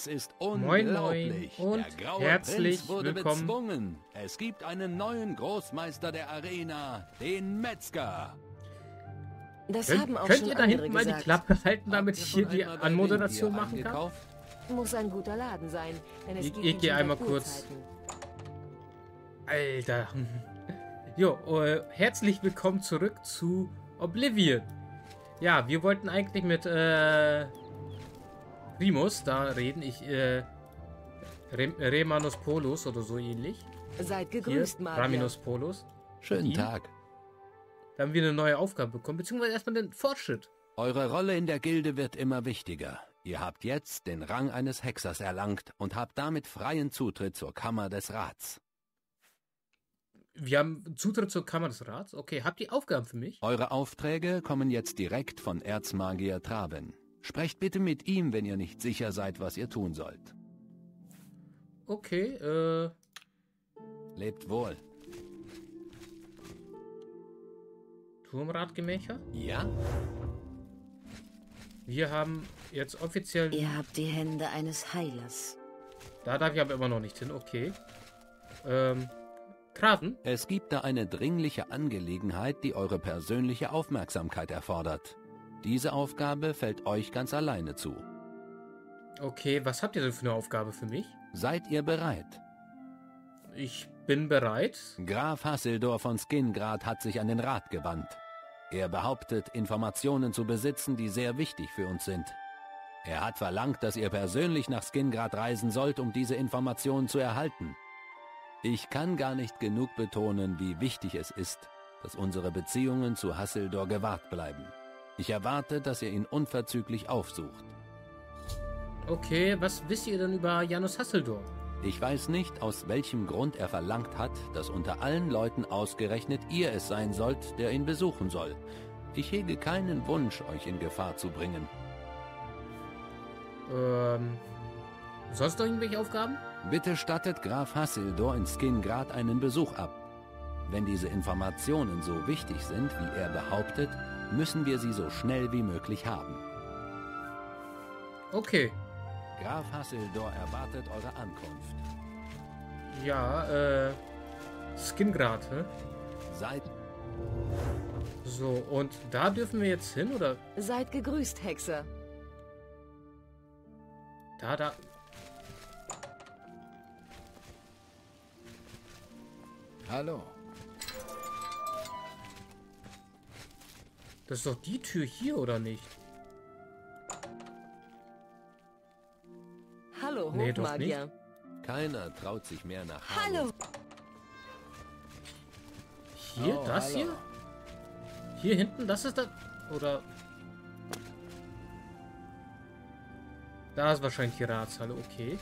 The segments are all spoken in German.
Das ist unglaublich. Moin, moin und herzlich willkommen. Es gibt einen neuen Großmeister der Arena, den Metzger. Das haben auch könnt schon ihr da hinten gesagt. Mal die Klappe halten, damit ich hier die Anmoderation machen kann? Muss ein guter Laden sein, denn es ich gehe einmal kurz. Alter. Jo, herzlich willkommen zurück zu Oblivion. Ja, wir wollten eigentlich mit Primus da reden. Ich Raminus Polus oder so ähnlich. Seid gegrüßt, hier, Raminus Polus. Schönen Tag. Da haben wir eine neue Aufgabe bekommen, beziehungsweise erstmal den Fortschritt. Eure Rolle in der Gilde wird immer wichtiger. Ihr habt jetzt den Rang eines Hexers erlangt und habt damit freien Zutritt zur Kammer des Rats. Wir haben Zutritt zur Kammer des Rats? Okay, habt ihr Aufgaben für mich? Eure Aufträge kommen jetzt direkt von Erzmagier Traben. Sprecht bitte mit ihm, wenn ihr nicht sicher seid, was ihr tun sollt. Okay, lebt wohl. Turmratgemächer? Ja. Wir haben jetzt offiziell... Ihr habt die Hände eines Heilers. Da darf ich aber immer noch nicht hin, okay. Traben? Es gibt da eine dringliche Angelegenheit, die eure persönliche Aufmerksamkeit erfordert. Diese Aufgabe fällt euch ganz alleine zu. Okay, was habt ihr denn für eine Aufgabe für mich? Seid ihr bereit? Ich bin bereit. Graf Hasseldor von Skingrad hat sich an den Rat gewandt. Er behauptet, Informationen zu besitzen, die sehr wichtig für uns sind. Er hat verlangt, dass ihr persönlich nach Skingrad reisen sollt, um diese Informationen zu erhalten. Ich kann gar nicht genug betonen, wie wichtig es ist, dass unsere Beziehungen zu Hasseldor gewahrt bleiben. Ich erwarte, dass ihr ihn unverzüglich aufsucht. Okay, was wisst ihr denn über Janus Hassildor? Ich weiß nicht, aus welchem Grund er verlangt hat, dass unter allen Leuten ausgerechnet ihr es sein sollt, der ihn besuchen soll. Ich hege keinen Wunsch, euch in Gefahr zu bringen. Sonst noch irgendwelche Aufgaben? Bitte stattet Graf Hasseldor in Skingrad einen Besuch ab. Wenn diese Informationen so wichtig sind, wie er behauptet, müssen wir sie so schnell wie möglich haben. Okay. Graf Hasseldor erwartet eure Ankunft. Ja, Skingrad, hä? Seid... So, und da dürfen wir jetzt hin, oder? Seid gegrüßt, Hexer. Da... Hallo. Das ist doch die Tür hier, oder nicht? Hallo, nee, doch nicht. Keiner traut sich mehr nach Hallo. Hier, oh, das hallo. Hier? Hier hinten, das ist das... Oder... Da ist wahrscheinlich die Ratshalle, okay.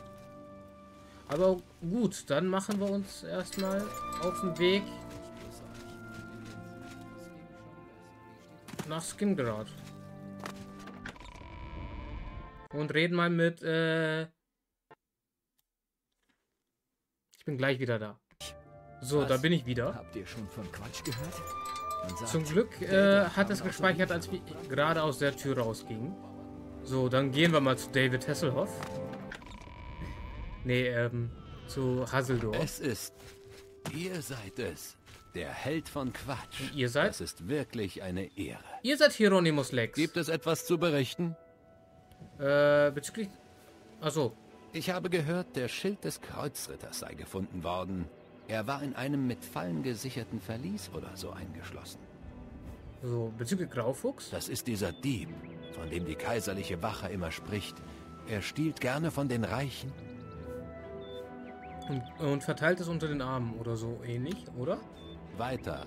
Aber gut, dann machen wir uns erstmal auf den Weg nach Skingrad. Und reden mal mit... Ich bin gleich wieder da. So, was? Da bin ich wieder. Habt ihr schon von Quatsch gehört? Sagt, zum Glück hat es gespeichert, als wir gerade aus der Tür rausgingen. So, dann gehen wir mal zu David Hasselhoff. Nee, zu Hasseldorf. Es ist... Ihr seid es. Der Held von Quatsch. Und ihr seid? Das ist wirklich eine Ehre. Ihr seid Hieronymus Lex. Gibt es etwas zu berichten? Bezüglich... Achso. Ich habe gehört, der Schild des Kreuzritters sei gefunden worden. Er war in einem mit Fallen gesicherten Verlies oder so eingeschlossen. So, bezüglich Graufuchs? Das ist dieser Dieb, von dem die kaiserliche Wache immer spricht. Er stiehlt gerne von den Reichen. Und verteilt es unter den Armen oder so ähnlich, oder? Weiter.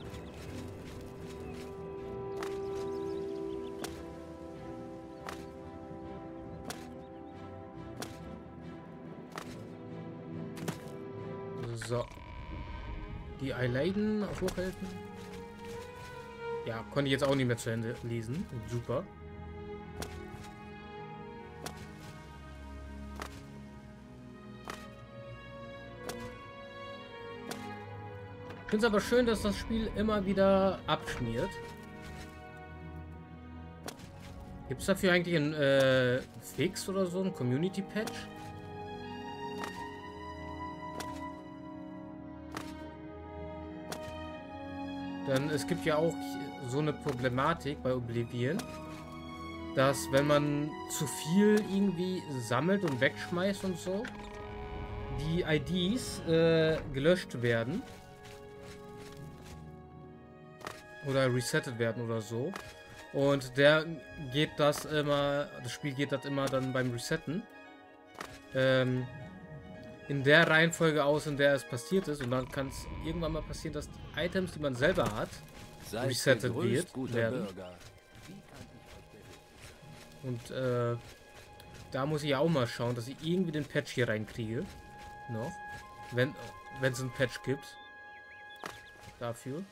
So. Die Eileiden hochhelfen. Ja, konnte ich jetzt auch nicht mehr zu Ende lesen. Super. Ich finde es aber schön, dass das Spiel immer wieder abschmiert. Gibt es dafür eigentlich einen Fix oder so, einen Community-Patch? Denn es gibt ja auch so eine Problematik bei Oblivion, dass wenn man zu viel irgendwie sammelt und wegschmeißt und so, die IDs gelöscht werden oder resettet werden oder so. Und das Spiel geht das immer dann beim Resetten in der Reihenfolge aus, in der es passiert ist. Und dann kann es irgendwann mal passieren, dass die Items, die man selber hat, resettet werden. Und da muss ich ja auch mal schauen, dass ich irgendwie den Patch hier reinkriege. Noch. Wenn es einen Patch gibt. Dafür.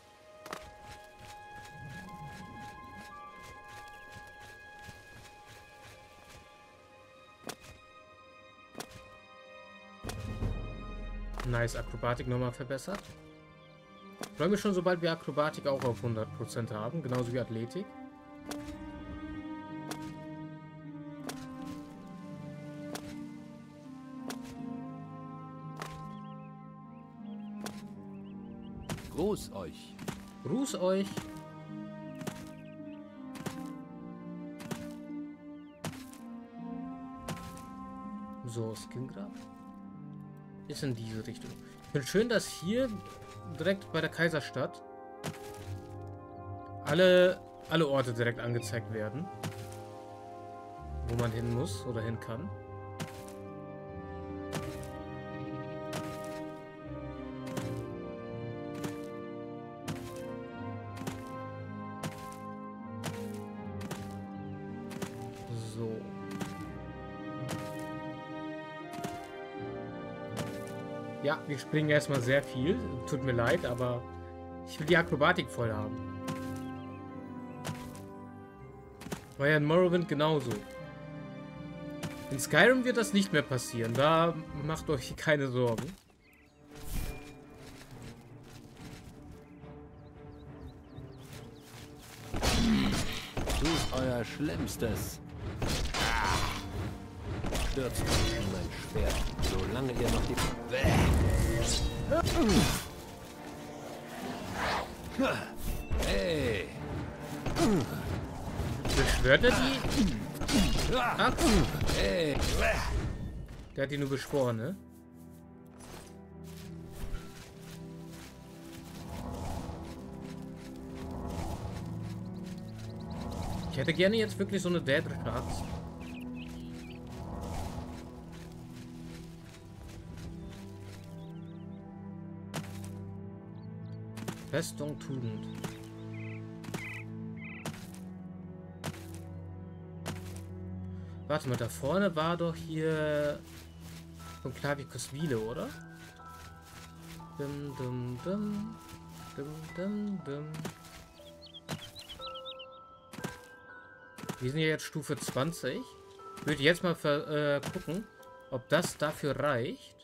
Nice, Akrobatik nochmal verbessert. Ich freue mich schon, sobald wir Akrobatik auch auf 100% haben, genauso wie Athletik. Gruß euch. Gruß euch. So, Skingrad. Ist in diese Richtung. Ich finde schön, dass hier direkt bei der Kaiserstadt alle Orte direkt angezeigt werden, wo man hin muss oder hin kann. Ja, wir springen erstmal sehr viel. Tut mir leid, aber ich will die Akrobatik voll haben. War ja in Morrowind genauso. In Skyrim wird das nicht mehr passieren. Da macht euch keine Sorgen. Tut euer Schlimmstes. Stürzt euch in mein Schwert, solange ihr noch die... Hey! Beschwört er die? Ach. Hey! Der hat die nur beschworen, ne? Ich hätte gerne jetzt wirklich so eine Dädel-Axt. Festung Tugend. Warte mal, da vorne war doch hier von Clavicus Vile, oder? Dum, dum, dum. Dum, dum, dum. Wir sind ja jetzt Stufe 20. Ich würde jetzt mal gucken, ob das dafür reicht.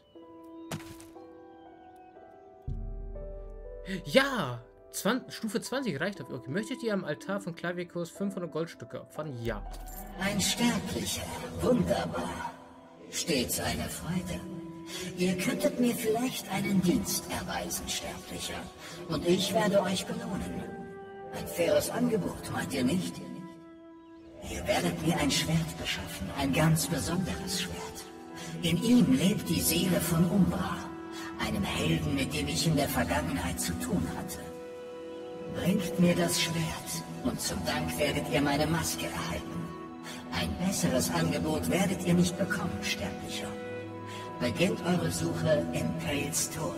Ja! Stufe 20 reicht dafür. Okay. Möchtet ihr am Altar von Clavicus 500 Goldstücke opfern? Ja. Ein Sterblicher. Wunderbar. Stets eine Freude. Ihr könntet mir vielleicht einen Dienst erweisen, Sterblicher. Und ich werde euch belohnen. Ein faires Angebot, meint ihr nicht? Ihr werdet mir ein Schwert beschaffen. Ein ganz besonderes Schwert. In ihm lebt die Seele von Umbra. Einem Helden, mit dem ich in der Vergangenheit zu tun hatte. Bringt mir das Schwert und zum Dank werdet ihr meine Maske erhalten. Ein besseres Angebot werdet ihr nicht bekommen, Sterblicher. Beginnt eure Suche im Pelz-Tor.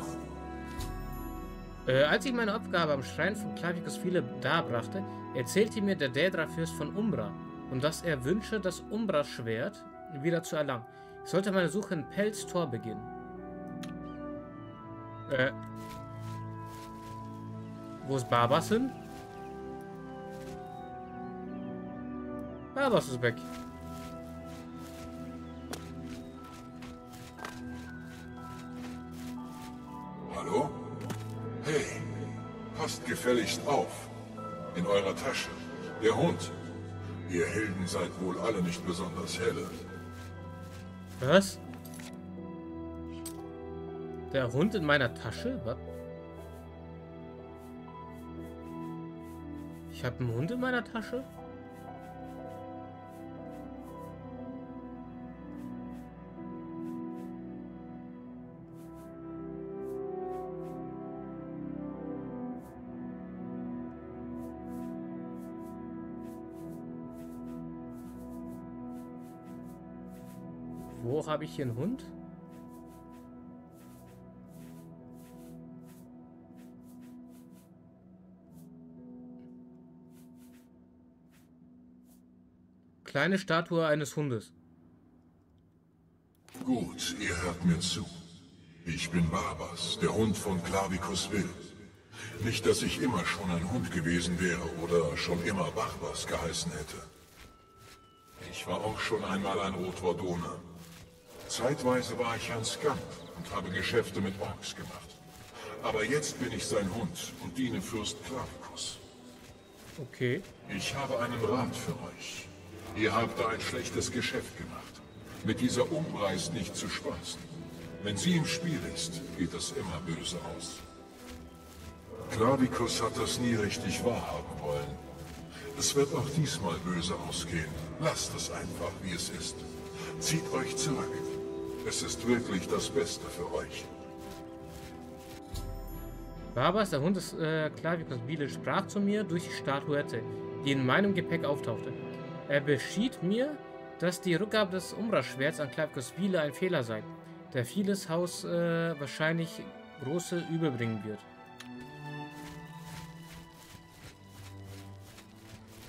Als ich meine Aufgabe am Schrein von Clavicus Vile darbrachte, erzählte mir der Daedra-Fürst von Umbra und dass er wünsche, das Umbra-Schwert wieder zu erlangen. Ich sollte meine Suche im Pelz-Tor beginnen. Wo ist Barbas hin? Barbas ist weg. Hallo? Hey, passt gefälligst auf. In eurer Tasche. Der Hund. Ihr Helden seid wohl alle nicht besonders helle. Was? Der Hund in meiner Tasche? Was? Ich habe einen Hund in meiner Tasche. Wo habe ich hier einen Hund? Kleine Statue eines Hundes. Gut, ihr hört mir zu. Ich bin Barbas, der Hund von Clavicus Vile. Nicht, dass ich immer schon ein Hund gewesen wäre oder schon immer Barbas geheißen hätte. Ich war auch schon einmal ein Rothwardone. Zeitweise war ich ein Scamp und habe Geschäfte mit Orks gemacht. Aber jetzt bin ich sein Hund und diene Fürst Clavicus. Okay. Ich habe einen Rat für euch. Ihr habt da ein schlechtes Geschäft gemacht. Mit dieser Umbra ist nicht zu spaßen. Wenn sie im Spiel ist, geht es immer böse aus. Clavicus hat das nie richtig wahrhaben wollen. Es wird auch diesmal böse ausgehen. Lasst es einfach, wie es ist. Zieht euch zurück. Es ist wirklich das Beste für euch. Barbas, der Hund des Clavicus Vile, sprach zu mir durch die Statuette, die in meinem Gepäck auftauchte. Er beschied mir, dass die Rückgabe des Umbra-Schwerts an Clavicus Vile ein Fehler sei, der vieles Haus wahrscheinlich große Übel bringen wird.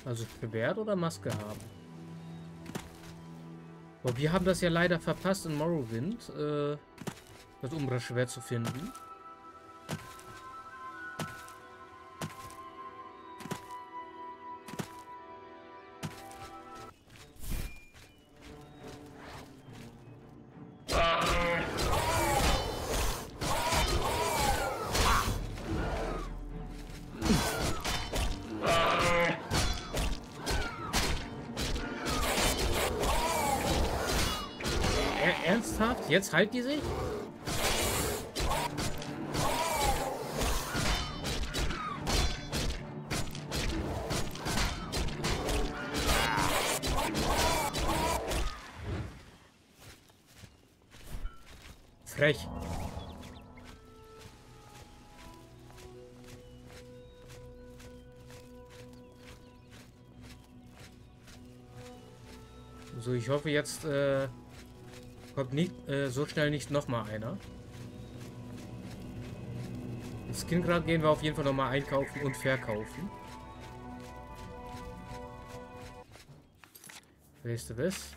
Also Schwert oder Maske haben. Aber wir haben das ja leider verpasst, in Morrowind das Umbra-Schwert zu finden. Ernsthaft? Jetzt heilt die sich? Frech. So, ich hoffe jetzt, kommt nicht, so schnell nicht nochmal einer. In Skingrad gehen wir auf jeden Fall nochmal einkaufen und verkaufen. Weißt du was?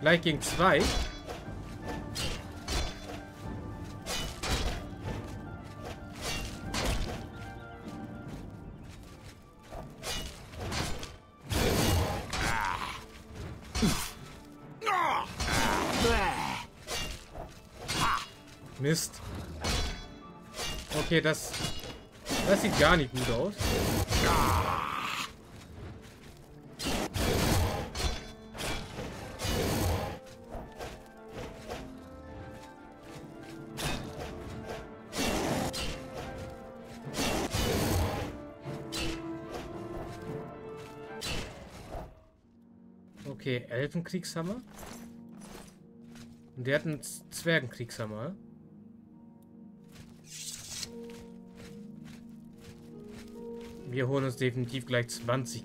Gleich gegen zwei. Mist. Okay, das sieht gar nicht gut aus. Okay, Elfenkriegshammer. Und der hat einen Zwergenkriegshammer. Wir holen uns definitiv gleich 20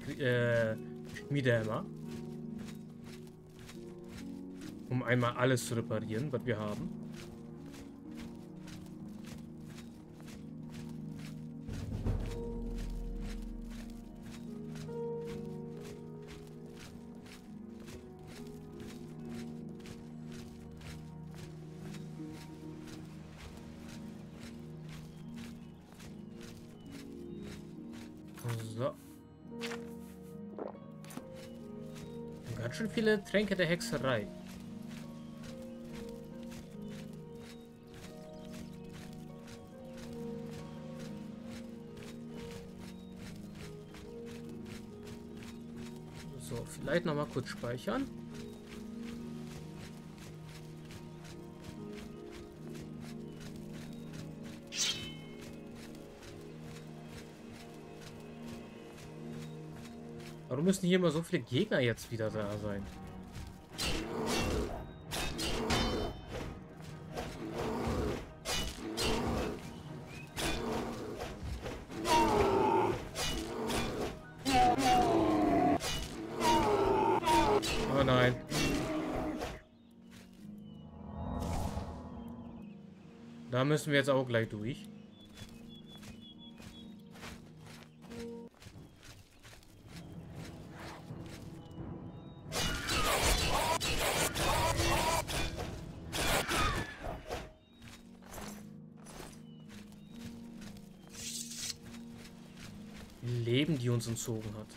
Schmiedehämmer. Um einmal alles zu reparieren, was wir haben. So. Ganz schön viele Tränke der Hexerei. So, vielleicht nochmal kurz speichern. Warum müssen hier immer so viele Gegner jetzt wieder da sein? Da müssen wir jetzt auch gleich durch. Leben, die uns entzogen hat.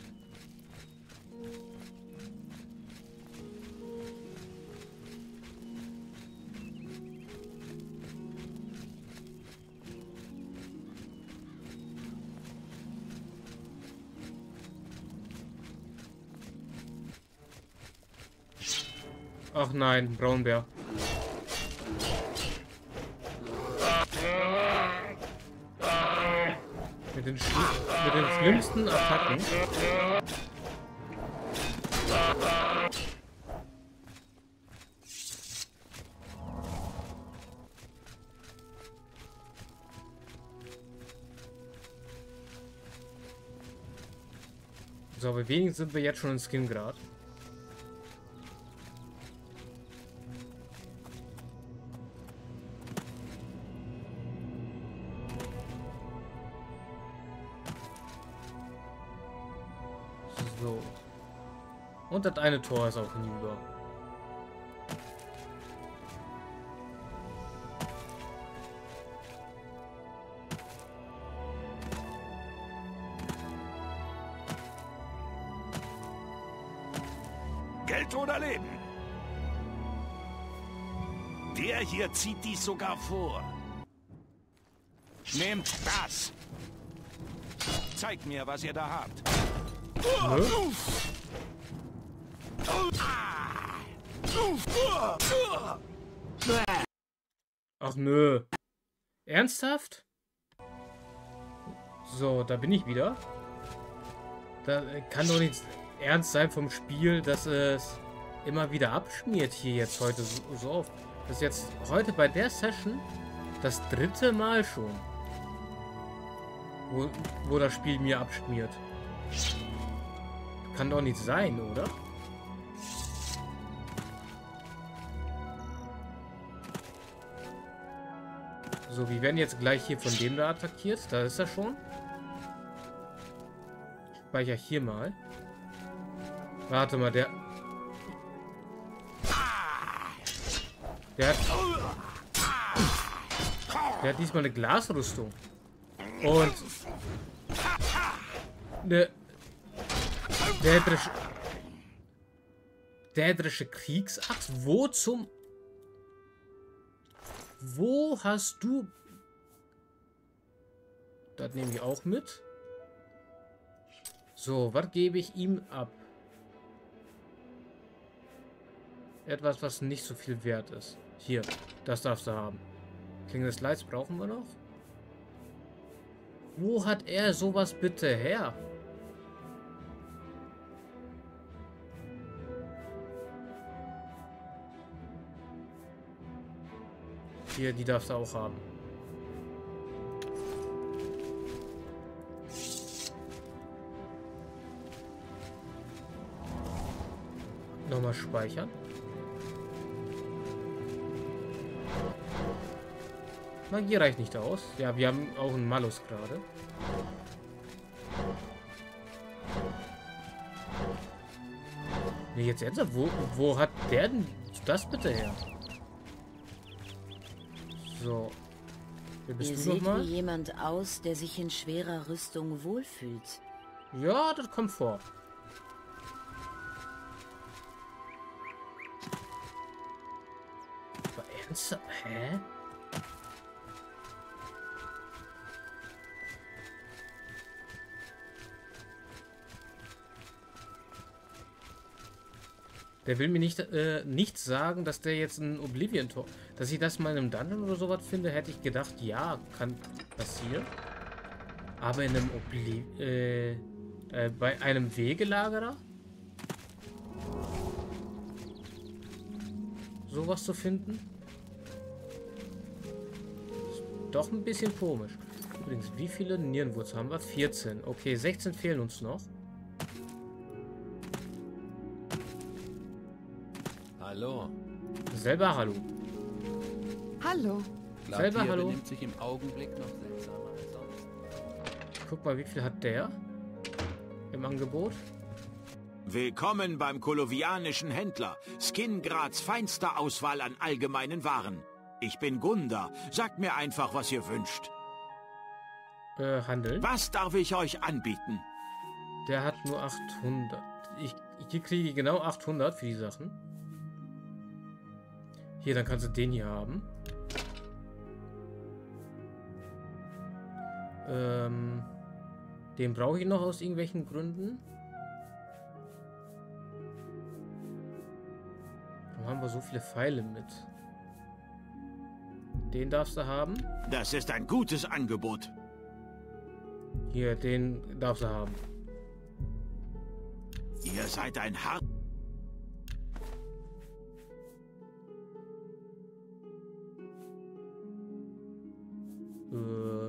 Ach nein, Braunbär. Mit den schlimmsten Attacken. So, aber wenigstens sind wir jetzt schon in Skingrad. Und das eine Tor ist auch hinüber. Geld oder Leben? Der hier zieht dies sogar vor. Nehmt das! Zeigt mir, was ihr da habt. Nö? Ach nö. Ernsthaft? So, da bin ich wieder. Da kann doch nichts ernst sein vom Spiel, dass es immer wieder abschmiert hier jetzt heute so oft. Das ist jetzt heute bei der Session das dritte Mal schon, wo das Spiel mir abschmiert. Kann doch nicht sein, oder? So, wir werden jetzt gleich hier von dem da attackiert. Da ist er schon. Ich speichere hier mal. Warte mal, der... Der hat diesmal eine Glasrüstung. Und... Dädrische Kriegsachs? Wo zum... Wo hast du... Das nehme ich auch mit. So, was gebe ich ihm ab? Etwas, was nicht so viel wert ist. Hier, das darfst du haben. Klinge des Leids brauchen wir noch. Wo hat er sowas bitte her? Hier, die darfst du auch haben. Nochmal speichern. Magie reicht nicht aus. Ja, wir haben auch einen Malus gerade. Nee, jetzt ernsthaft, wo hat der denn das bitte her? So. Ihr seht wie jemand aus, der sich in schwerer Rüstung wohlfühlt. Ja, das kommt vor. Aber ernsthaft? Hä? Der will mir nicht sagen, dass der jetzt ein Oblivion-Tor... Dass ich das mal in einem Dungeon oder sowas finde, hätte ich gedacht, ja, kann passieren. Aber in einem Oblivion... bei einem Wegelagerer? Sowas zu finden? Ist doch ein bisschen komisch. Übrigens, wie viele Nierenwurzeln haben wir? 14. Okay, 16 fehlen uns noch. Hallo. Selber hallo. Hallo. Selber hallo. Benimmt sich im Augenblick noch seltsamer als sonst. Guck mal, wie viel hat der im Angebot? Willkommen beim kolovianischen Händler. Skingrads feinster Auswahl an allgemeinen Waren. Ich bin Gunda. Sagt mir einfach, was ihr wünscht. Handeln. Was darf ich euch anbieten? Der hat nur 800. Ich kriege genau 800 für die Sachen. Hier, dann kannst du den hier haben. Den brauche ich noch aus irgendwelchen Gründen. Warum haben wir so viele Pfeile mit? Den darfst du haben. Das ist ein gutes Angebot. Hier, den darfst du haben. Ihr seid ein Hart.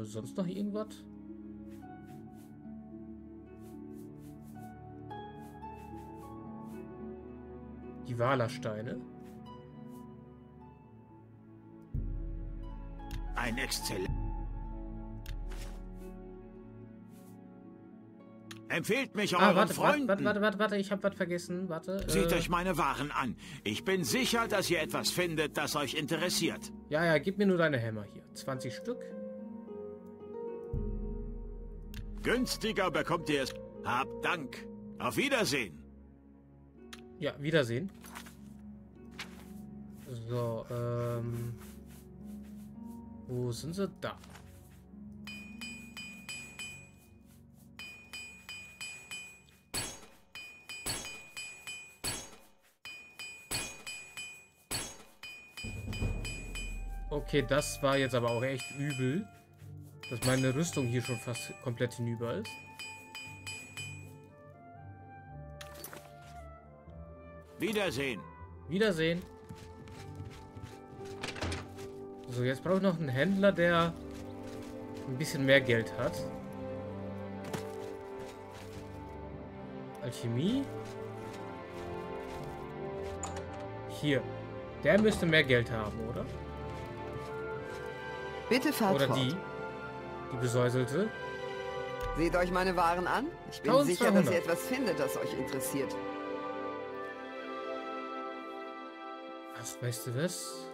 Sonst noch irgendwas? Die Walersteine. Ein Exzellent. Empfehlt mich euren Freunden. Warte, ich habe was vergessen. Warte. Seht euch meine Waren an. Ich bin sicher, dass ihr etwas findet, das euch interessiert. Ja, gib mir nur deine Hämmer hier. 20 Stück. Günstiger bekommt ihr es. Habt Dank. Auf Wiedersehen. Ja, Wiedersehen. So, wo sind sie? Da. Okay, das war jetzt aber auch echt übel. Dass meine Rüstung hier schon fast komplett hinüber ist. Wiedersehen. Wiedersehen. So, jetzt brauche ich noch einen Händler, der ein bisschen mehr Geld hat. Alchemie. Hier. Der müsste mehr Geld haben, oder? Bitte fahrt fort. Oder die. Die Besäuselte. Seht euch meine Waren an. Ich bin sicher, dass ihr etwas findet, das euch interessiert. Ach, weißt du was?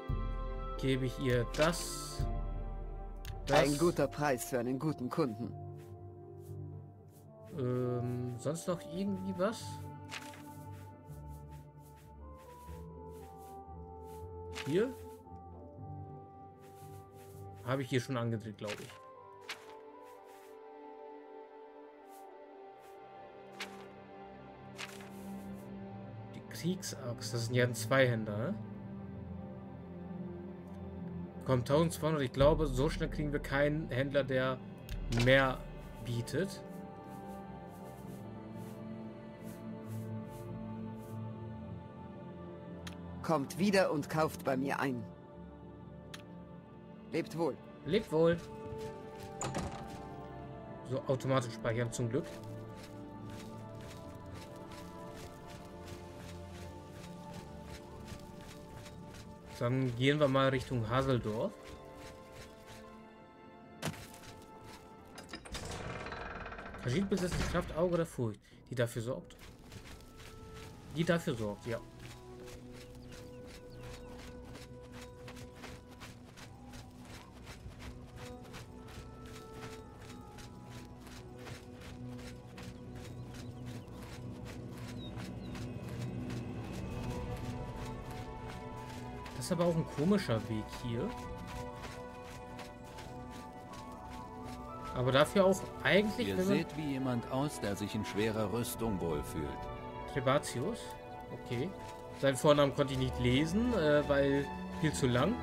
Gebe ich ihr das. Ein guter Preis für einen guten Kunden. Sonst noch irgendwie was? Hier? Habe ich hier schon angedreht, glaube ich. Kriegsachs, das sind ja ein Zweihänder, ne? Komm, 1200, ich glaube, so schnell kriegen wir keinen Händler, der mehr bietet. Kommt wieder und kauft bei mir ein. Lebt wohl. Lebt wohl. So, automatisch speichern zum Glück. Dann gehen wir mal Richtung Hasseldorf. Khajiit besitzt die Kraft Auge der Furcht, die dafür sorgt. Die dafür sorgt, ja. Das ist aber auch ein komischer Weg hier. Aber dafür auch eigentlich... Ihr seht wie jemand aus, der sich in schwerer Rüstung wohlfühlt. Trebatius? Okay. Seinen Vornamen konnte ich nicht lesen, weil viel zu lang.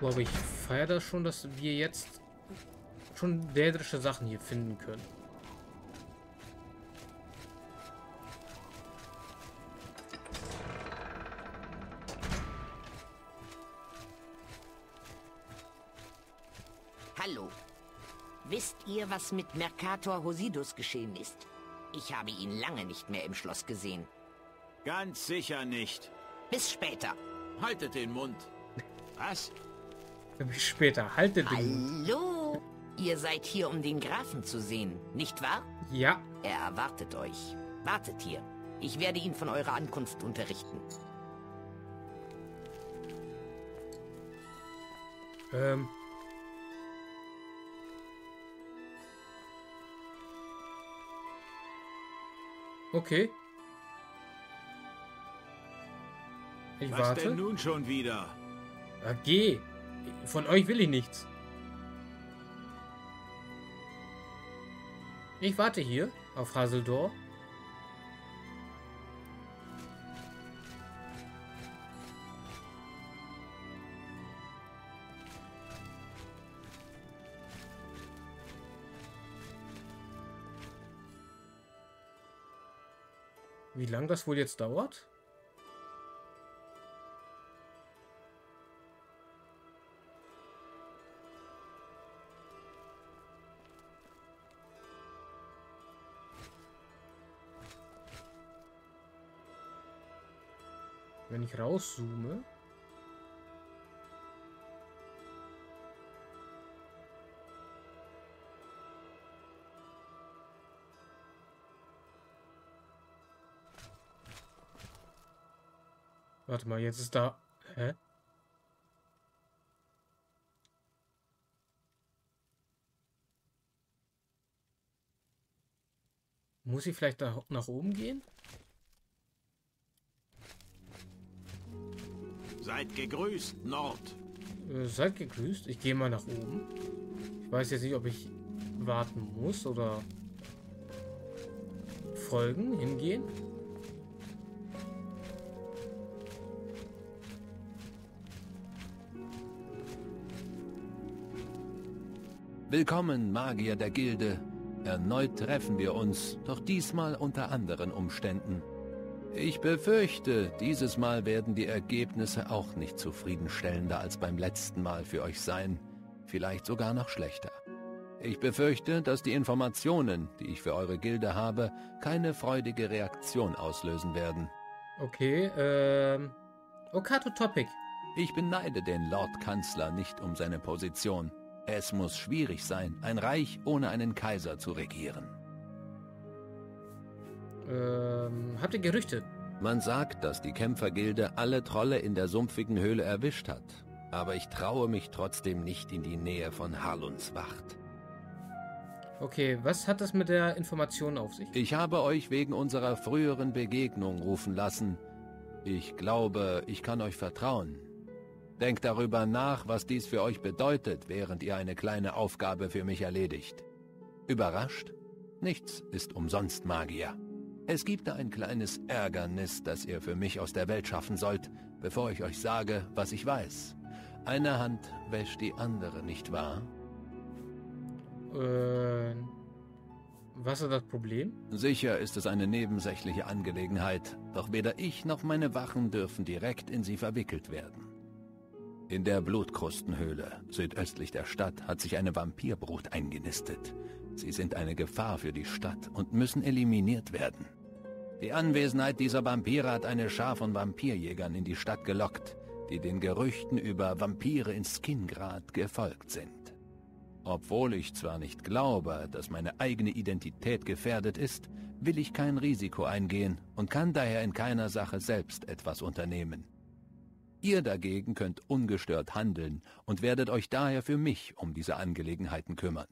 Boah, aber ich feiere das schon, dass wir jetzt schon dädrische Sachen hier finden können. Hallo. Wisst ihr, was mit Mercator Hosidus geschehen ist? Ich habe ihn lange nicht mehr im Schloss gesehen. Ganz sicher nicht. Bis später. Haltet den Mund. Was? Bis später. Haltet den Mund. Hallo. Ihr seid hier, um den Grafen zu sehen, nicht wahr? Ja. Er erwartet euch. Wartet hier. Ich werde ihn von eurer Ankunft unterrichten. Okay. Ich warte. Was denn nun schon wieder? Ja, geh. Von euch will ich nichts. Ich warte hier auf Hasseldorf. Wie lange das wohl jetzt dauert? Wenn ich rauszoome. Warte mal, jetzt ist da... Hä? Muss ich vielleicht da nach oben gehen? Seid gegrüßt, Nord. Seid gegrüßt. Ich gehe mal nach oben. Ich weiß jetzt nicht, ob ich warten muss oder folgen, hingehen. Willkommen, Magier der Gilde. Erneut treffen wir uns, doch diesmal unter anderen Umständen. Ich befürchte, dieses Mal werden die Ergebnisse auch nicht zufriedenstellender als beim letzten Mal für euch sein. Vielleicht sogar noch schlechter. Ich befürchte, dass die Informationen, die ich für eure Gilde habe, keine freudige Reaktion auslösen werden. Okay, okay, to topic. Ich beneide den Lord-Kanzler nicht um seine Position. Es muss schwierig sein, ein Reich ohne einen Kaiser zu regieren. Habt ihr Gerüchte? Man sagt, dass die Kämpfergilde alle Trolle in der sumpfigen Höhle erwischt hat. Aber ich traue mich trotzdem nicht in die Nähe von Harluns Wacht. Okay, was hat das mit der Information auf sich? Ich habe euch wegen unserer früheren Begegnung rufen lassen. Ich glaube, ich kann euch vertrauen. Denkt darüber nach, was dies für euch bedeutet, während ihr eine kleine Aufgabe für mich erledigt. Überrascht? Nichts ist umsonst, Magier. Es gibt da ein kleines Ärgernis, das ihr für mich aus der Welt schaffen sollt, bevor ich euch sage, was ich weiß. Eine Hand wäscht die andere, nicht wahr? Was ist das Problem? Sicher ist es eine nebensächliche Angelegenheit, doch weder ich noch meine Wachen dürfen direkt in sie verwickelt werden. In der Blutkrustenhöhle, südöstlich der Stadt, hat sich eine Vampirbrut eingenistet. Sie sind eine Gefahr für die Stadt und müssen eliminiert werden. Die Anwesenheit dieser Vampire hat eine Schar von Vampirjägern in die Stadt gelockt, die den Gerüchten über Vampire in Skingrad gefolgt sind. Obwohl ich zwar nicht glaube, dass meine eigene Identität gefährdet ist, will ich kein Risiko eingehen und kann daher in keiner Sache selbst etwas unternehmen. Ihr dagegen könnt ungestört handeln und werdet euch daher für mich um diese Angelegenheiten kümmern.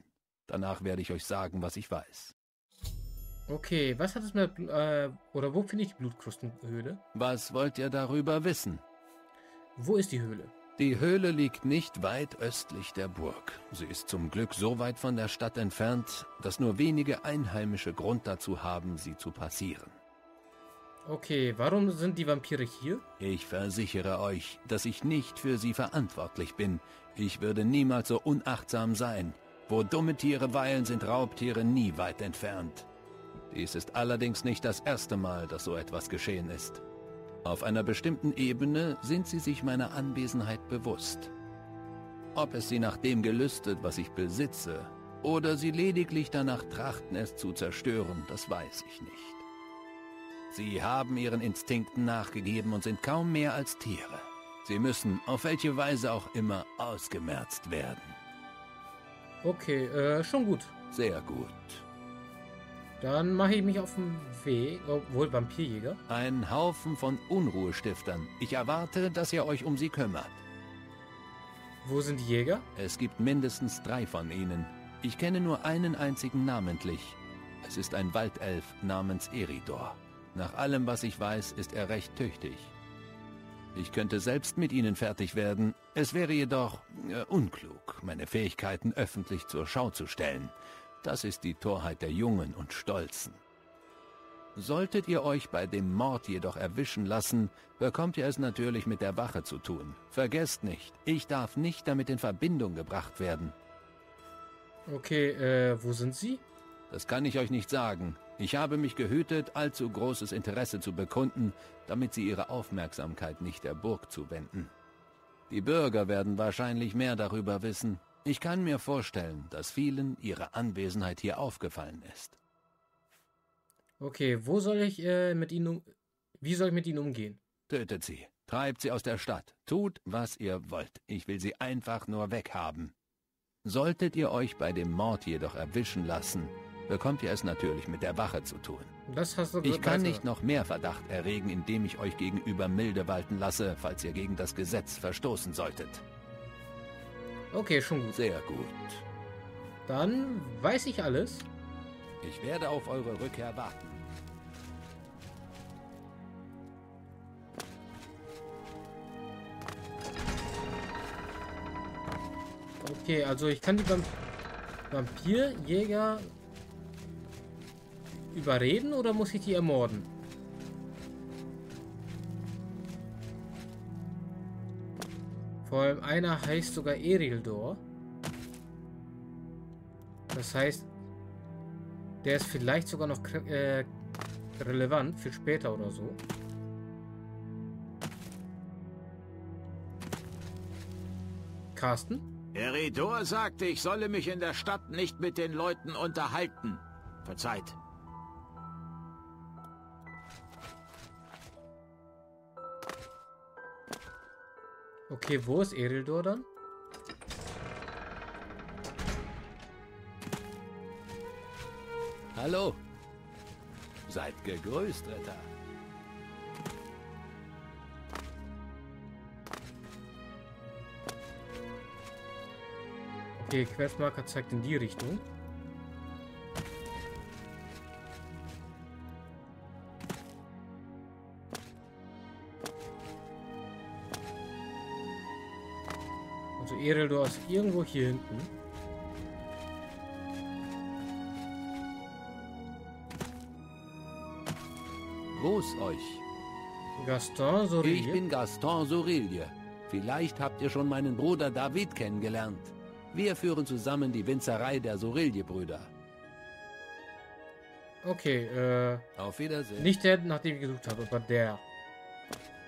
Danach werde ich euch sagen, was ich weiß. Okay, was hat es mit... oder wo finde ich die Blutkrustenhöhle? Was wollt ihr darüber wissen? Wo ist die Höhle? Die Höhle liegt nicht weit östlich der Burg. Sie ist zum Glück so weit von der Stadt entfernt, dass nur wenige Einheimische Grund dazu haben, sie zu passieren. Okay, warum sind die Vampire hier? Ich versichere euch, dass ich nicht für sie verantwortlich bin. Ich würde niemals so unachtsam sein. Wo dumme Tiere weilen, sind Raubtiere nie weit entfernt. Dies ist allerdings nicht das erste Mal, dass so etwas geschehen ist. Auf einer bestimmten Ebene sind sie sich meiner Anwesenheit bewusst. Ob es sie nach dem gelüstet, was ich besitze, oder sie lediglich danach trachten, es zu zerstören, das weiß ich nicht. Sie haben ihren Instinkten nachgegeben und sind kaum mehr als Tiere. Sie müssen, auf welche Weise auch immer, ausgemerzt werden. Okay, schon gut. Sehr gut. Dann mache ich mich auf den Weg, obwohl Vampirjäger. Ein Haufen von Unruhestiftern. Ich erwarte, dass ihr euch um sie kümmert. Wo sind die Jäger? Es gibt mindestens 3 von ihnen. Ich kenne nur einen einzigen namentlich. Es ist ein Waldelf namens Eridor. Nach allem, was ich weiß, ist er recht tüchtig. Ich könnte selbst mit ihnen fertig werden. Es wäre jedoch unklug, meine Fähigkeiten öffentlich zur Schau zu stellen. Das ist die Torheit der Jungen und Stolzen. Solltet ihr euch bei dem Mord jedoch erwischen lassen, bekommt ihr es natürlich mit der Wache zu tun. Vergesst nicht, ich darf nicht damit in Verbindung gebracht werden. Okay, wo sind sie? Das kann ich euch nicht sagen. Ich habe mich gehütet, allzu großes Interesse zu bekunden, damit sie ihre Aufmerksamkeit nicht der Burg zuwenden. Die Bürger werden wahrscheinlich mehr darüber wissen. Ich kann mir vorstellen, dass vielen ihre Anwesenheit hier aufgefallen ist. Okay, wie soll ich mit ihnen umgehen? Tötet sie, treibt sie aus der Stadt, tut, was ihr wollt. Ich will sie einfach nur weghaben. Solltet ihr euch bei dem Mord jedoch erwischen lassen, bekommt ihr es natürlich mit der Wache zu tun. Das hast du gesagt. Ich kann nicht noch mehr Verdacht erregen, indem ich euch gegenüber milde walten lasse, falls ihr gegen das Gesetz verstoßen solltet. Okay, schon gut. Sehr gut. Dann weiß ich alles. Ich werde auf eure Rückkehr warten. Okay, also ich kann die Vampirjäger überreden oder muss ich die ermorden? Vor allem einer heißt sogar Eridor. Das heißt, der ist vielleicht sogar noch relevant für später oder so. Carsten? Eridor sagte, ich solle mich in der Stadt nicht mit den Leuten unterhalten. Verzeiht. Okay, wo ist Eridor dann? Hallo. Seid gegrüßt, Ritter. Okay, Questmarker zeigt in die Richtung. Eridor ist irgendwo hier hinten. Gruß euch. Gaston Surilie. Ich bin Gaston Surilie. Vielleicht habt ihr schon meinen Bruder David kennengelernt. Wir führen zusammen die Winzerei der Surilie-Brüder. Okay, auf Wiedersehen. Nicht der, nach dem ich gesucht habe, aber der.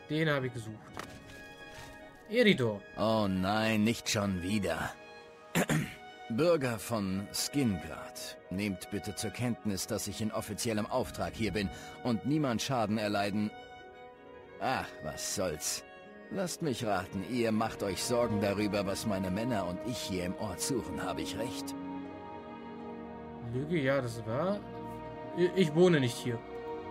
Den habe ich gesucht. Eridor. Oh nein, nicht schon wieder. Bürger von Skingrad, nehmt bitte zur Kenntnis, dass ich in offiziellem Auftrag hier bin und niemand Schaden erleiden... Ach, was soll's. Lasst mich raten, ihr macht euch Sorgen darüber, was meine Männer und ich hier im Ort suchen. Habe ich recht? Lüge, ja, das war... Ich wohne nicht hier.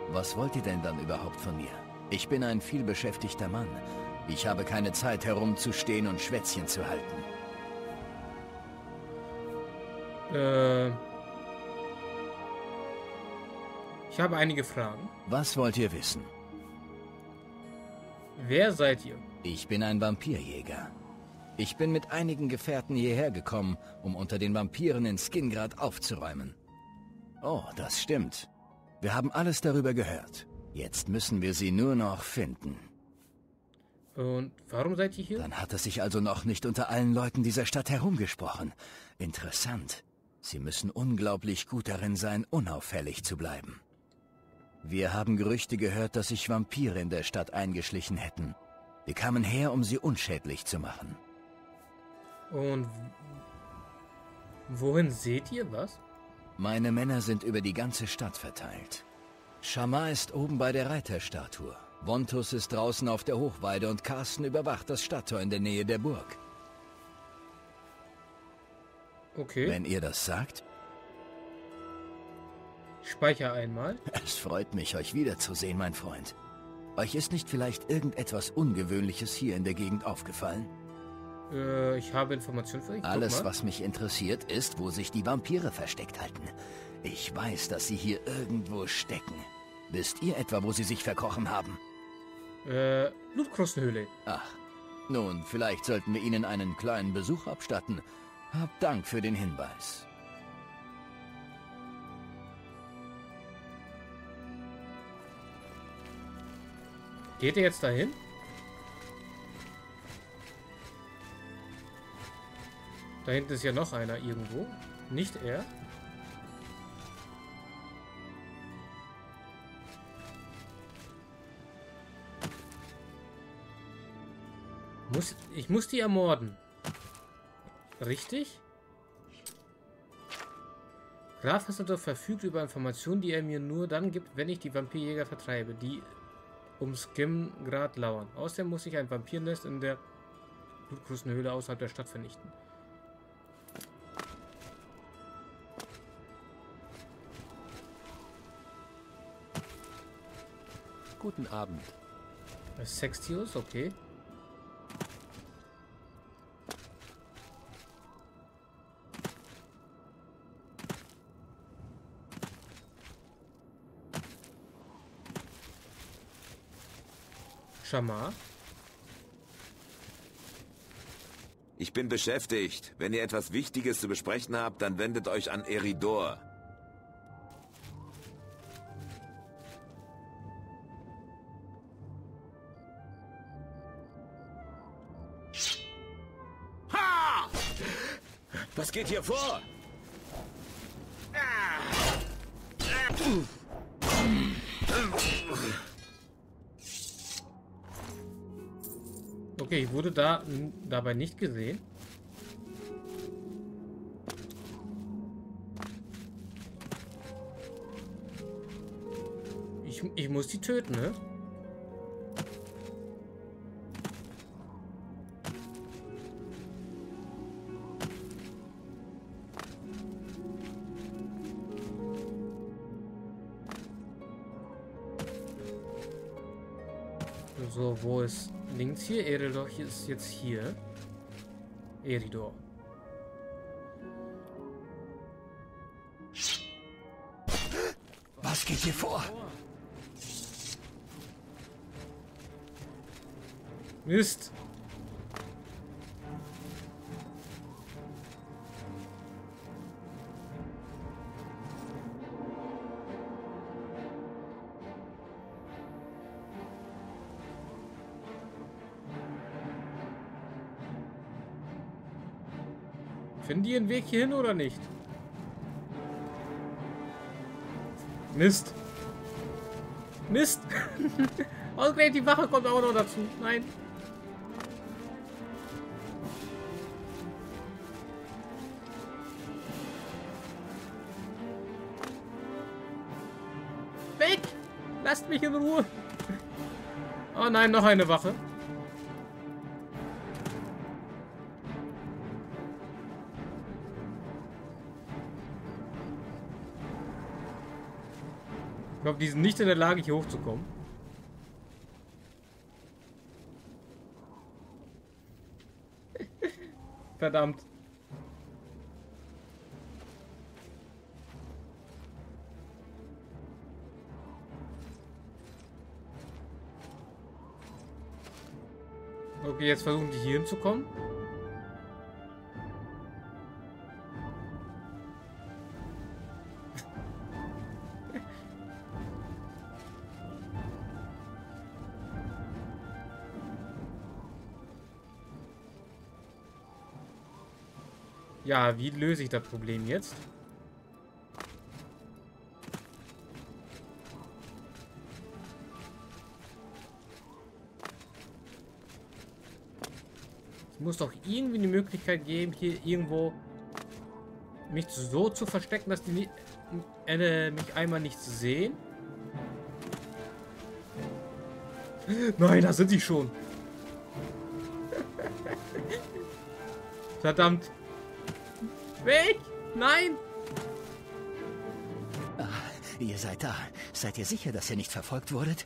Was wollt ihr denn dann überhaupt von mir? Ich bin ein vielbeschäftigter Mann. Ich habe keine Zeit, herumzustehen und Schwätzchen zu halten. Ich habe einige Fragen. Was wollt ihr wissen? Wer seid ihr? Ich bin ein Vampirjäger. Ich bin mit einigen Gefährten hierher gekommen, um unter den Vampiren in Skingrad aufzuräumen. Oh, das stimmt. Wir haben alles darüber gehört. Jetzt müssen wir sie nur noch finden. Und warum seid ihr hier? Dann hat es sich also noch nicht unter allen Leuten dieser Stadt herumgesprochen. Interessant. Sie müssen unglaublich gut darin sein, unauffällig zu bleiben. Wir haben Gerüchte gehört, dass sich Vampire in der Stadt eingeschlichen hätten. Wir kamen her, um sie unschädlich zu machen. Und wohin seht ihr was? Meine Männer sind über die ganze Stadt verteilt. Schamar ist oben bei der Reiterstatue. Wontus ist draußen auf der Hochweide und Carsten überwacht das Stadttor in der Nähe der Burg. Okay. Wenn ihr das sagt. Speicher einmal. Es freut mich, euch wiederzusehen, mein Freund. Euch ist nicht vielleicht irgendetwas Ungewöhnliches hier in der Gegend aufgefallen? Ich habe Informationen für euch. Alles, was mich interessiert, ist, wo sich die Vampire versteckt halten. Ich weiß, dass sie hier irgendwo stecken. Wisst ihr etwa, wo sie sich verkrochen haben? Blutkrustenhöhle. Ach, nun, vielleicht sollten wir ihnen einen kleinen Besuch abstatten. Habt Dank für den Hinweis. Geht ihr jetzt dahin? Da hinten ist ja noch einer irgendwo. Nicht er. Ich muss die ermorden. Richtig? Graf Hasseldorf verfügt über Informationen, die er mir nur dann gibt, wenn ich die Vampirjäger vertreibe, die um Skingrad lauern. Außerdem muss ich ein Vampirnest in der Blutkrustenhöhle außerhalb der Stadt vernichten. Guten Abend. Sextius, okay. Schamar. Ich bin beschäftigt. Wenn ihr etwas Wichtiges zu besprechen habt, dann wendet euch an Eridor. Was geht hier vor? Okay, ich wurde dabei nicht gesehen. Ich muss die töten, ne? So, wo ist links hier? Eridor ist jetzt hier. Eridor. Was geht hier vor? Mist. Finden die einen Weg hier hin oder nicht? Mist. Mist. Ausgerechnet die Wache kommt auch noch dazu. Nein. Weg! Lasst mich in Ruhe. Oh nein, noch eine Wache. Ich glaube, die sind nicht in der Lage, hier hochzukommen. Verdammt. Okay, jetzt versuchen die hier hinzukommen. Ja, wie löse ich das Problem jetzt? Es muss doch irgendwie eine Möglichkeit geben, hier irgendwo mich so zu verstecken, dass die nicht, mich einmal nicht sehen. Nein, da sind sie schon. Verdammt. Weg! Nein! Ach, ihr seid da. Seid ihr sicher, dass ihr nicht verfolgt wurdet?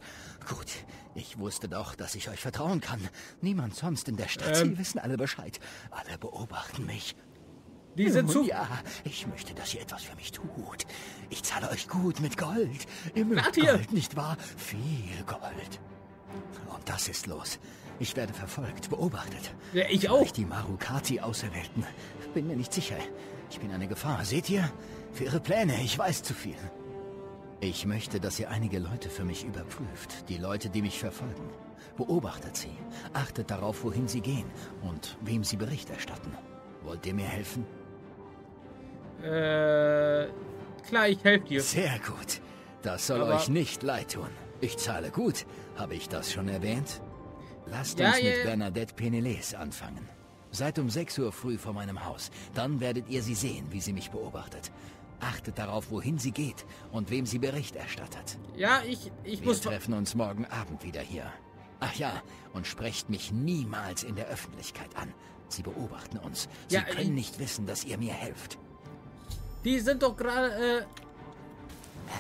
Gut, ich wusste doch, dass ich euch vertrauen kann. Niemand sonst in der Stadt. Sie wissen alle Bescheid. Alle beobachten mich. Die sind zu... Ja, ich möchte, dass ihr etwas für mich tut. Ich zahle euch gut mit Gold. Ihr mögt Gold, nicht wahr? Viel Gold. Und das ist los. Ich werde verfolgt, beobachtet. Ja, ich auch. Die Marukati Auserwählten. Bin mir nicht sicher. Ich bin eine Gefahr. Seht ihr? Für ihre Pläne. Ich weiß zu viel. Ich möchte, dass ihr einige Leute für mich überprüft. Die Leute, die mich verfolgen. Beobachtet sie. Achtet darauf, wohin sie gehen und wem sie Bericht erstatten. Wollt ihr mir helfen? Klar, ich helfe dir. Sehr gut. Das soll euch nicht leid tun. Ich zahle gut. Habe ich das schon erwähnt? Lasst uns mit Bernadette Peneles anfangen. Seid um 6 Uhr früh vor meinem Haus. Dann werdet ihr sie sehen, wie sie mich beobachtet. Achtet darauf, wohin sie geht und wem sie Bericht erstattet. Ja, Wir treffen uns morgen Abend wieder hier. Ach ja, und sprecht mich niemals in der Öffentlichkeit an. Sie beobachten uns. Sie können nicht wissen, dass ihr mir helft. Die sind doch gerade...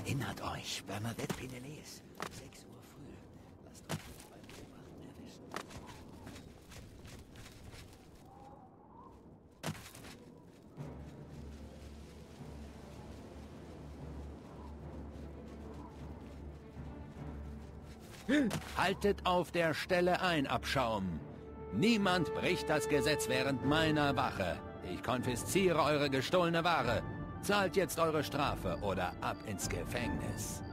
Erinnert euch, Bernadette Peneles. 6 Uhr früh. Lasst euch nicht beim Beobachten erwischen. Haltet auf der Stelle ein, Abschaum. Niemand bricht das Gesetz während meiner Wache. Ich konfisziere eure gestohlene Ware. Zahlt jetzt eure Strafe oder ab ins Gefängnis.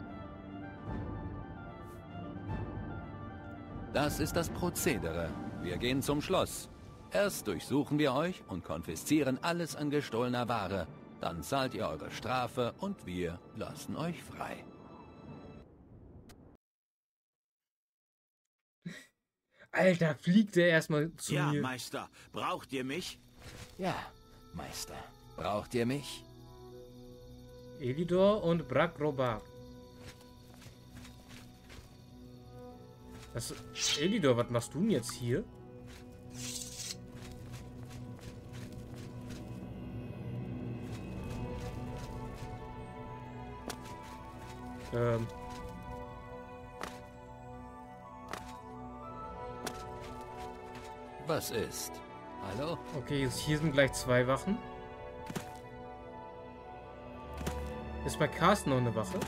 Das ist das Prozedere. Wir gehen zum Schloss. Erst durchsuchen wir euch und konfiszieren alles an gestohlener Ware. Dann zahlt ihr eure Strafe und wir lassen euch frei. Alter, fliegt der erstmal zu mir. Ja, Meister, braucht ihr mich? Ja, Meister, braucht ihr mich? Eridor und Bracroba. Eridor, was machst du denn jetzt hier? Was ist? Hallo? Okay, jetzt hier sind gleich zwei Wachen. Ist bei Carsten noch eine Wache?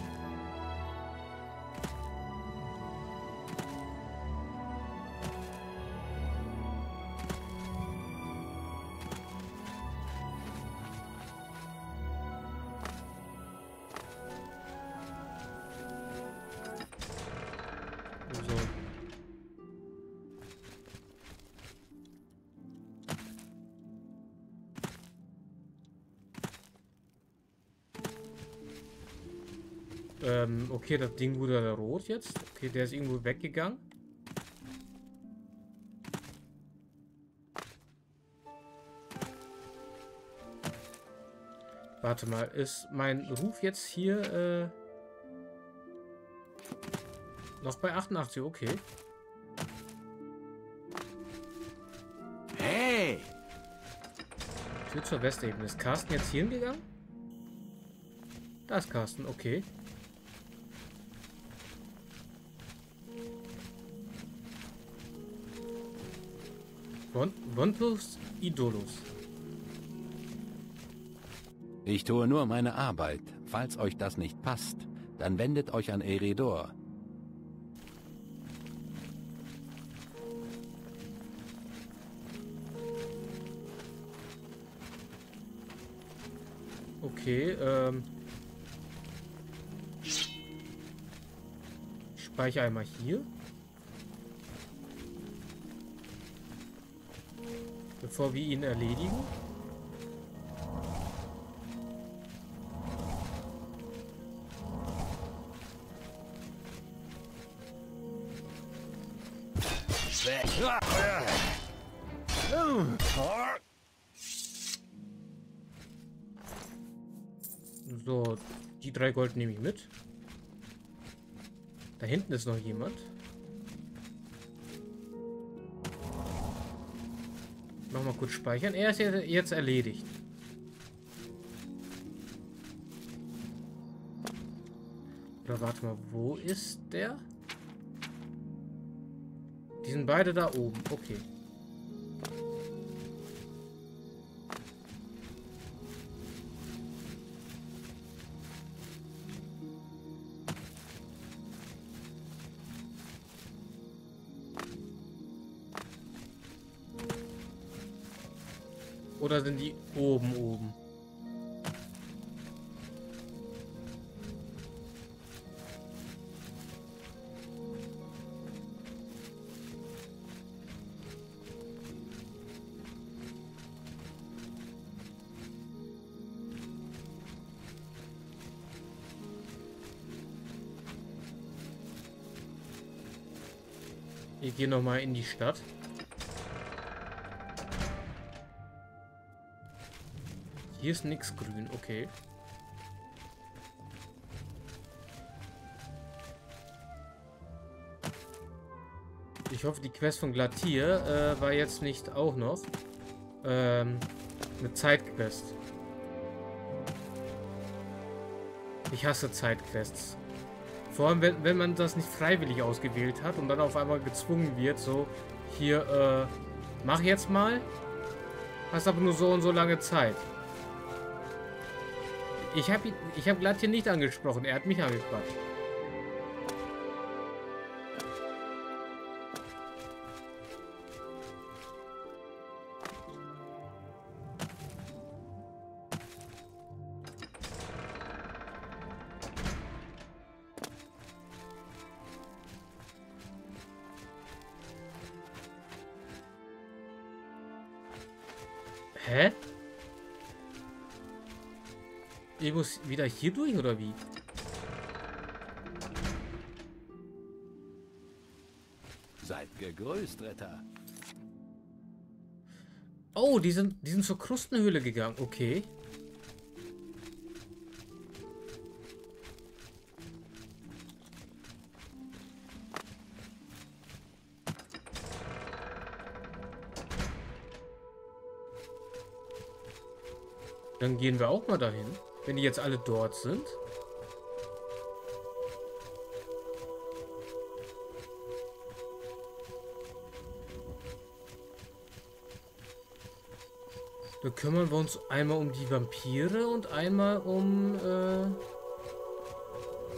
Okay, das Ding wurde da rot jetzt. Okay, der ist irgendwo weggegangen. Warte mal, ist mein Ruf jetzt hier noch bei 88? Okay. Hey! Tür zur Westebene. Ist Carsten jetzt hier hingegangen? Da ist Carsten, okay. Wontus Idolus. Ich tue nur meine Arbeit. Falls euch das nicht passt, dann wendet euch an Eridor. Okay, ich speichere einmal hier. Bevor wir ihn erledigen. So, die 3 Gold nehme ich mit. Da hinten ist noch jemand. Nochmal kurz speichern. Er ist jetzt erledigt. Oder warte mal, wo ist der? Die sind beide da oben. Okay. Oder sind die oben? Ich gehe nochmal in die Stadt. Hier ist nichts grün, okay. Ich hoffe, die Quest von Glatier war jetzt nicht auch noch eine Zeitquest. Ich hasse Zeitquests. Vor allem, wenn man das nicht freiwillig ausgewählt hat und dann auf einmal gezwungen wird, so, hier, mach jetzt mal, hast aber nur so und so lange Zeit. Ich hab Glatier nicht angesprochen, er hat mich angequatscht. Hä? Ich muss wieder hier durch, oder wie? Seid gegrüßt, Retter. Oh, die sind zur Krustenhöhle gegangen. Okay. Dann gehen wir auch mal dahin. Wenn die jetzt alle dort sind. Da kümmern wir uns einmal um die Vampire und einmal um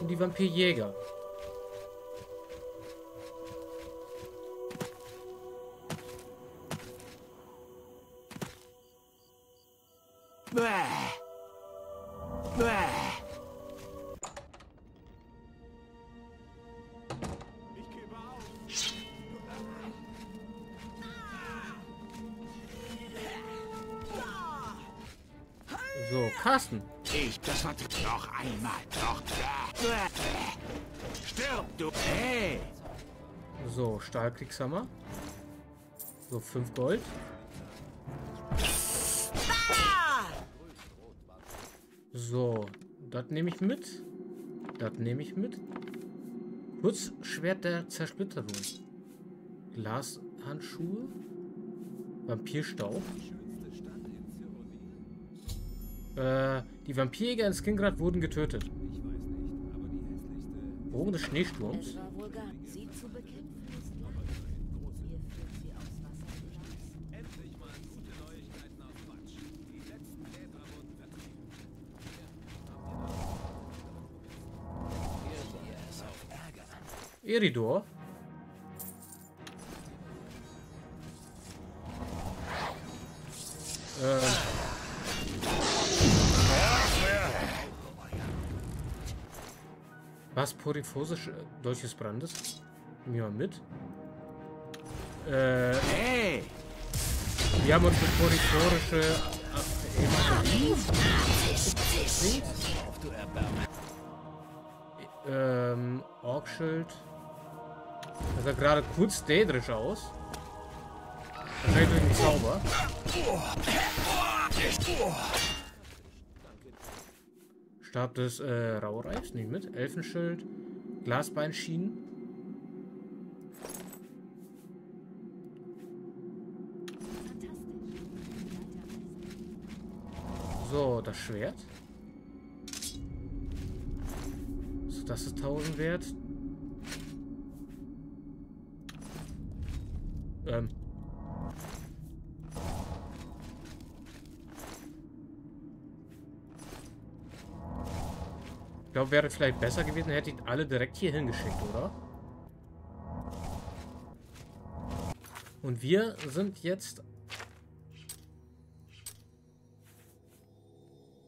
die Vampirjäger. So, Carsten. Das war noch einmal. Noch. Stirb, du. Hey. So, Stahlkriegshammer. So, 5 Gold. So, das nehme ich mit. Das nehme ich mit. Kurzschwert der Zersplitterung. Glashandschuhe. Vampirstaub. Die Vampirjäger in Skingrad wurden getötet. Bogen des Schneesturms. Eridor. Was? Porifosische Dolch des Brandes? Nehmen wir mal mit. Hey! Wir haben uns mit poriforische... Orkschild. Das sah gerade kurz dädrisch aus. Wahrscheinlich durch den Zauber. Stab des Raureifs, nicht mit. Elfenschild, Glasbeinschienen. So, das Schwert. So, das ist 1000 wert. Ich glaube, wäre vielleicht besser gewesen, hätte ich alle direkt hier hingeschickt, oder? Und wir sind jetzt...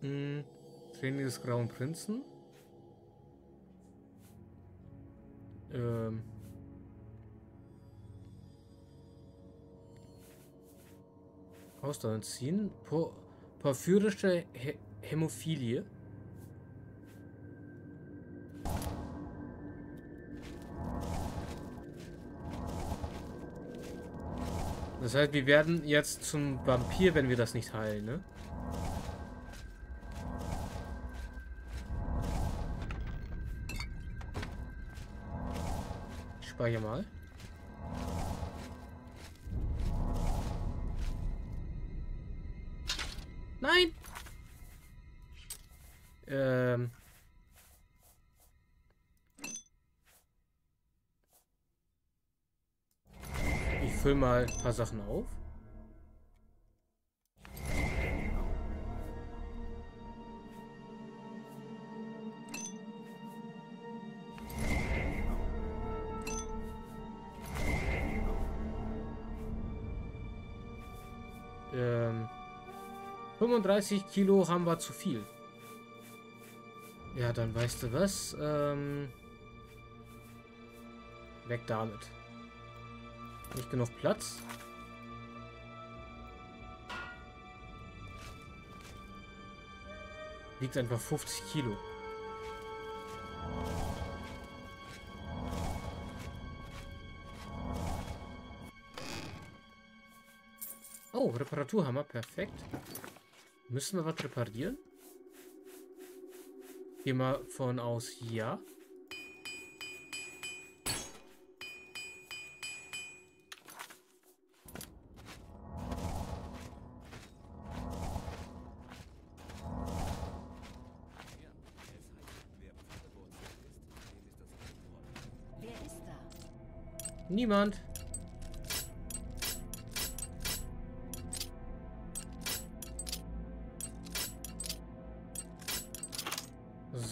Training des Grauen Prinzen. Ausdauer ziehen. Porphyrische Hämophilie. Das heißt, wir werden jetzt zum Vampir, wenn wir das nicht heilen, ne? Ich speichere mal. Nein! Ich fülle mal ein paar Sachen auf. Kilo haben wir zu viel. Ja, dann weißt du was. Weg damit. Nicht genug Platz. Liegt einfach 50 Kilo. Oh, Reparaturhammer, perfekt. Müssen wir was reparieren? Geh mal von aus, ja. Wer ist da? Niemand.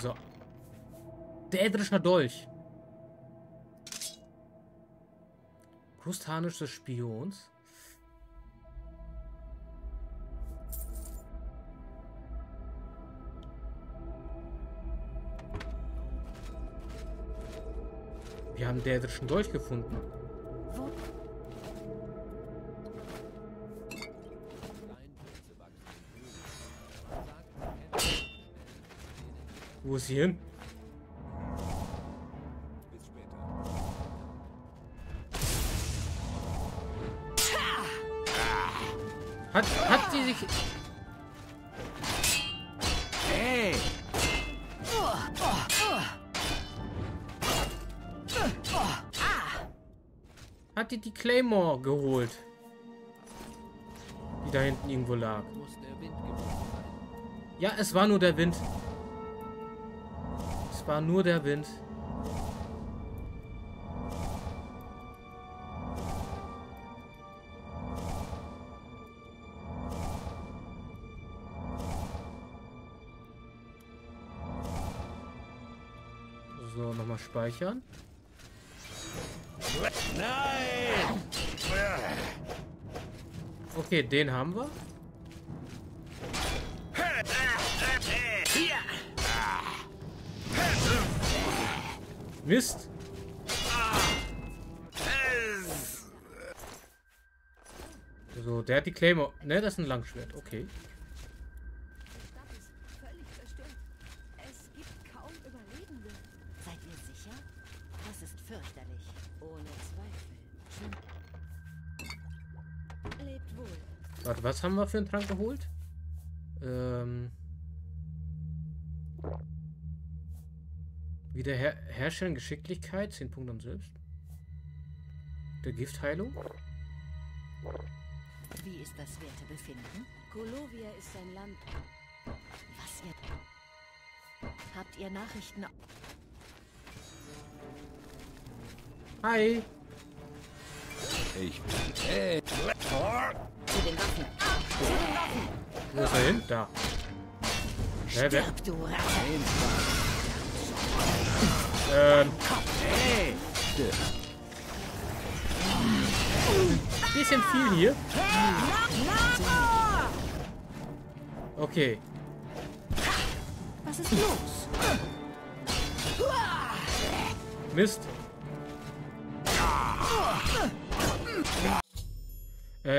So. Dädrischer Dolch. Krustanisch des Spions. Wir haben dädrischen Dolch gefunden. Wo ist sie hin? Bis später. Hat sie sich... Hey! Hat die Claymore geholt? Die da hinten irgendwo lag. Ja, es war nur der Wind. War nur der Wind. So, nochmal speichern. Nein! Okay, den haben wir. Mist. So, der hat die Claymore. Ne, das ist ein Langschwert. Okay. Es gibt kaum Überlebende. Seid ihr sicher? Das ist fürchterlich, ohne Zweifel. Lebt wohl. Warte, was haben wir für einen Trank geholt? Wiederherstellen Geschicklichkeit, 10 Punkte am Selbst. Der Giftheilung. Wie ist das Wertebefinden? Colovia ist ein Land. Was jetzt? Habt ihr Nachrichten? Hi. Ich bin. Zu den Waffen. Zu den Waffen. Wo ist er hin? Da. Stirb, du Rache. Bisschen viel hier. Okay. Was ist los? Mist.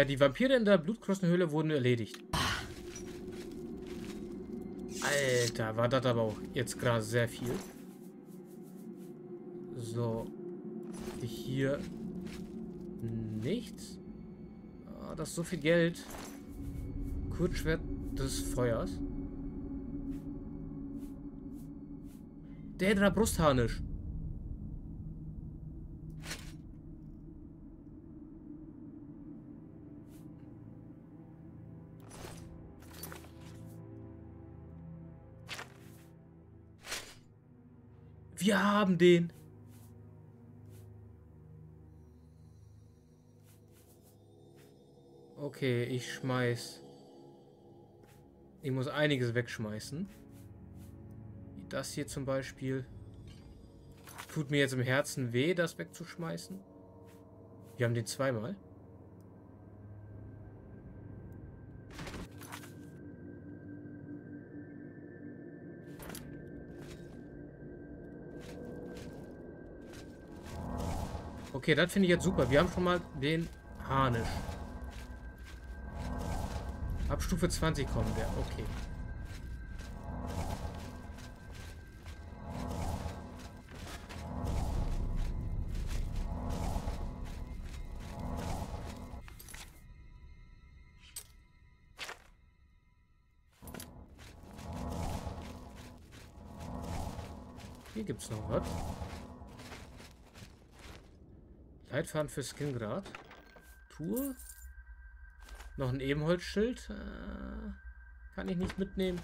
Die Vampire in der Blutkrustenhöhle wurden erledigt. Alter, war das aber auch jetzt gerade sehr viel. So. Hier nichts. Oh, das ist so viel Geld. Kurzschwert des Feuers. Dädra Brustharnisch. Wir haben den. Okay, ich schmeiß. Ich muss einiges wegschmeißen. Das hier zum Beispiel. Tut mir jetzt im Herzen weh, das wegzuschmeißen. Wir haben den zweimal. Okay, das finde ich jetzt super. Wir haben schon mal den Harnisch. Ab Stufe 20 kommen wir. Okay. Hier gibt es noch was. Leitfaden für Skingrad. Tour. Noch ein Ebenholzschild. Kann ich nicht mitnehmen.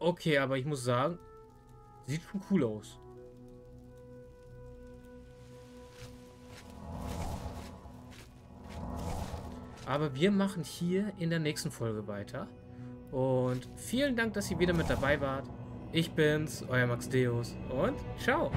Okay, aber ich muss sagen, sieht schon cool aus. Aber wir machen hier in der nächsten Folge weiter. Und vielen Dank, dass ihr wieder mit dabei wart. Ich bin's, euer Max Deus und ciao.